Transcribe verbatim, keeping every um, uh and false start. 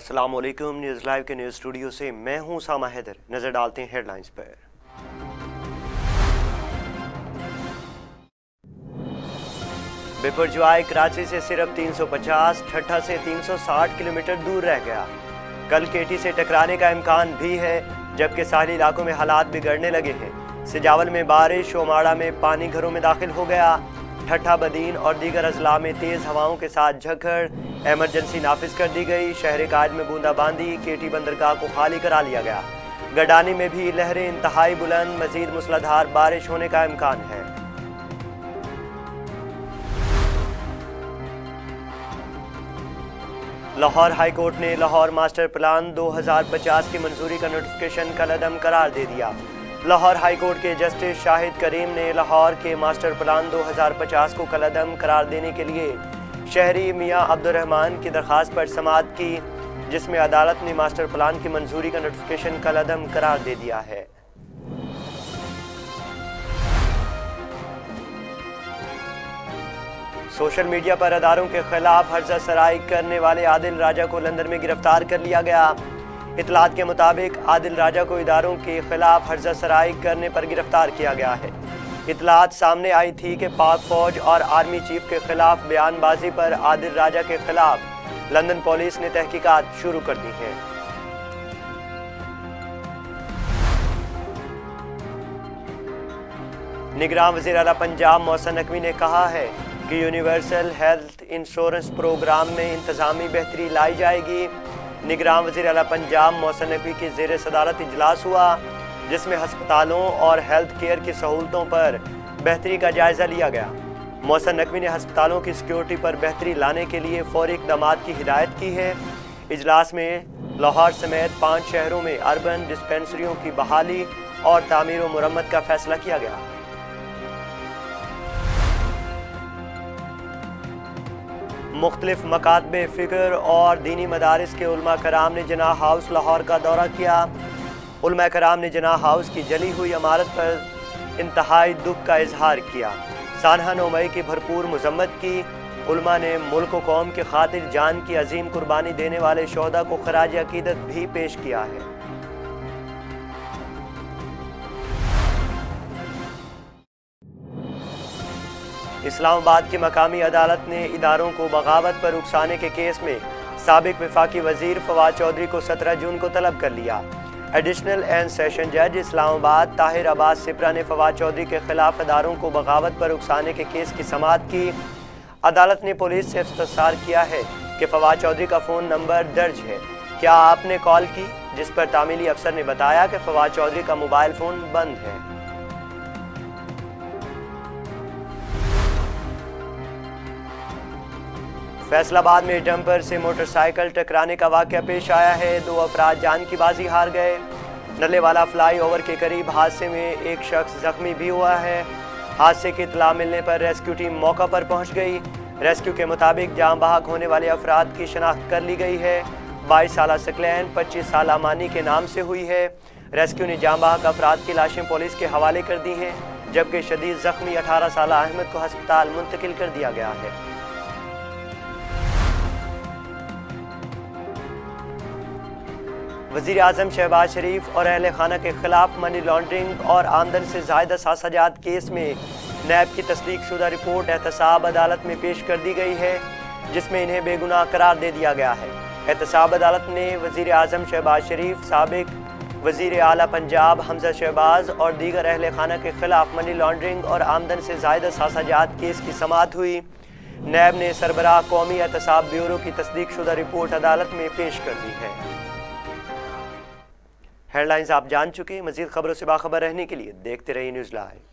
अस्सलाम वालेकुम, news live के न्यूज़ स्टूडियो से मैं हूं उसामा हैदर। नज़र डालते हैं हेडलाइंस पर। बिपरजोई कराची से सिर्फ तीन सौ पचास, ठट्ठा से तीन सौ साठ किलोमीटर दूर रह गया। कल केटी से टकराने का इम्कान भी है, जबकि साहली इलाकों में हालात बिगड़ने लगे हैं। सजावल में बारिश, उमाड़ा में पानी घरों में दाखिल हो गया। ठट्ठा, बदीन और दीगर अजला में तेज़ हवाओं के साथ झकड़, एमरजेंसी नाफिज कर दी गई। शहर काज में बूंदाबांदी, केटी बंदरगाह को खाली करा लिया गया। गडानी में भी लहरें इंतहाई बुलंद, मजीद मूसलाधार बारिश होने का इम्कान है। लाहौर हाई कोर्ट ने लाहौर मास्टर प्लान दो हज़ार पचास की मंजूरी का नोटिफिकेशन कलअदम करार दे दिया। लाहौर हाई कोर्ट के जस्टिस शाहिद करीम ने लाहौर के मास्टर प्लान दो हज़ार पचास को कलअदम करार देने के लिए शहरी मियाँ अब्दुल रहमान की दरख्वास्त पर समाअत की, जिसमें अदालत ने मास्टर प्लान की मंजूरी का नोटिफिकेशन कलअदम करार दे दिया है। सोशल मीडिया पर अदारों के खिलाफ हर्जा सराई करने वाले आदिल राजा को लंदन में गिरफ्तार कर लिया गया। इतलात के मुताबिक आदिल राजा को इदारों के खिलाफ हर्जा सराई करने पर गिरफ्तार किया गया है। इतलात सामने आई थी कि पाक फौज और आर्मी चीफ के खिलाफ बयानबाजी पर आदिल राजा के खिलाफ लंदन पुलिस ने तहकीकात शुरू कर दी है। निगरान वज़ीर आला पंजाब मोहसिन नकवी ने कहा है कि यूनिवर्सल हेल्थ इंश्योरेंस प्रोग्राम में इंतजामी बेहतरी लाई जाएगी। निगरान वज़ीर आला पंजाब मोहसिन नकवी की ज़ेर सदारत इजलास हुआ, जिसमें हस्पतालों और हेल्थ केयर की सहूलतों पर बेहतरी का जायज़ा लिया गया। मोहसिन नकवी ने हस्पतालों की सिक्योरिटी पर बेहतरी लाने के लिए फौरी इक़दामात की हिदायत की है। इजलास में लाहौर समेत पाँच शहरों में अर्बन डिस्पेंसरियों की बहाली और तामीर व मरम्मत का फैसला किया गया। मुख्तलिफ मकातबे फ़िक्र और दीनी मदारिस के उलमा कराम ने जनाह हाउस लाहौर का दौरा किया। उलमा कराम ने जनाह हाउस की जली हुई इमारत पर इंतहाई दुख का इजहार किया, सानहा नोमई की भरपूर मजम्मत की। उलमा ने मुल्क व कौम के खातिर जान की अजीम कुर्बानी देने वाले शोहदा को खराज अकीदत भी पेश किया है। इस्लामाबाद की मकामी अदालत ने इदारों को बगावत पर उकसाने के केस में साबिक वफाकी वजीर फवाद चौधरी को सत्रह जून को तलब कर लिया। एडिशनल एंड सेशन जज इस्लामाबाद ताहिर अबास सिप्रा ने फवाद चौधरी के खिलाफ अदारों को बगावत पर उकसाने के केस की समाअत की। अदालत ने पुलिस से इस्तफसार किया है कि फवाद चौधरी का फ़ोन नंबर दर्ज है, क्या आपने कॉल की, जिस पर तामीली अफसर ने बताया कि फवाद चौधरी का मोबाइल फ़ोन बंद है। फैसलाबाद में डंपर से मोटरसाइकिल टकराने का वाक़या पेश आया है। दो अफराद जान की बाजी हार गए। नल्ले वाला फ्लाई ओवर के करीब हादसे में एक शख्स जख्मी भी हुआ है। हादसे की इतला मिलने पर रेस्क्यू टीम मौका पर पहुंच गई। रेस्क्यू के मुताबिक जाम बहाक होने वाले अफराद की शनाख्त कर ली गई है। बाईस साल सकलैन पच्चीस साल मानी के नाम से हुई है। रेस्क्यू ने जाम बहाक अफराद की लाशें पुलिस के हवाले कर दी हैं, जबकि शदीद जख्मी अठारह साल अहमद को हस्पताल मुंतकिल कर दिया गया है। वज़ीर आज़म शहबाज शरीफ और अहल खाना के खिलाफ मनी लॉन्ड्रिंग और आमदन से ज़ायदा साज़ाजात केस में नैब की तस्दीक शुदा रिपोर्ट एहतसाब अदालत में पेश कर दी गई है, जिसमें इन्हें बेगुनाह करार दे दिया गया है। एहतसाब अदालत ने वज़ीर आज़म शहबाज शरीफ, साबिक वज़ीर आला पंजाब हमजा शहबाज और दीगर अहल खाना के खिलाफ मनी लॉन्ड्रिंग और आमदन से ज़ायदा साज़ाजात केस की समाअत हुई। नैब ने सरबराह कौमी एहतसाब ब्यूरो की तस्दीक शुदा रिपोर्ट अदालत में पेश कर दी है। हेडलाइंस आप जान चुके हैं। मजीद खबरों से बाखबर रहने के लिए देखते रहिए न्यूज़ लाइव।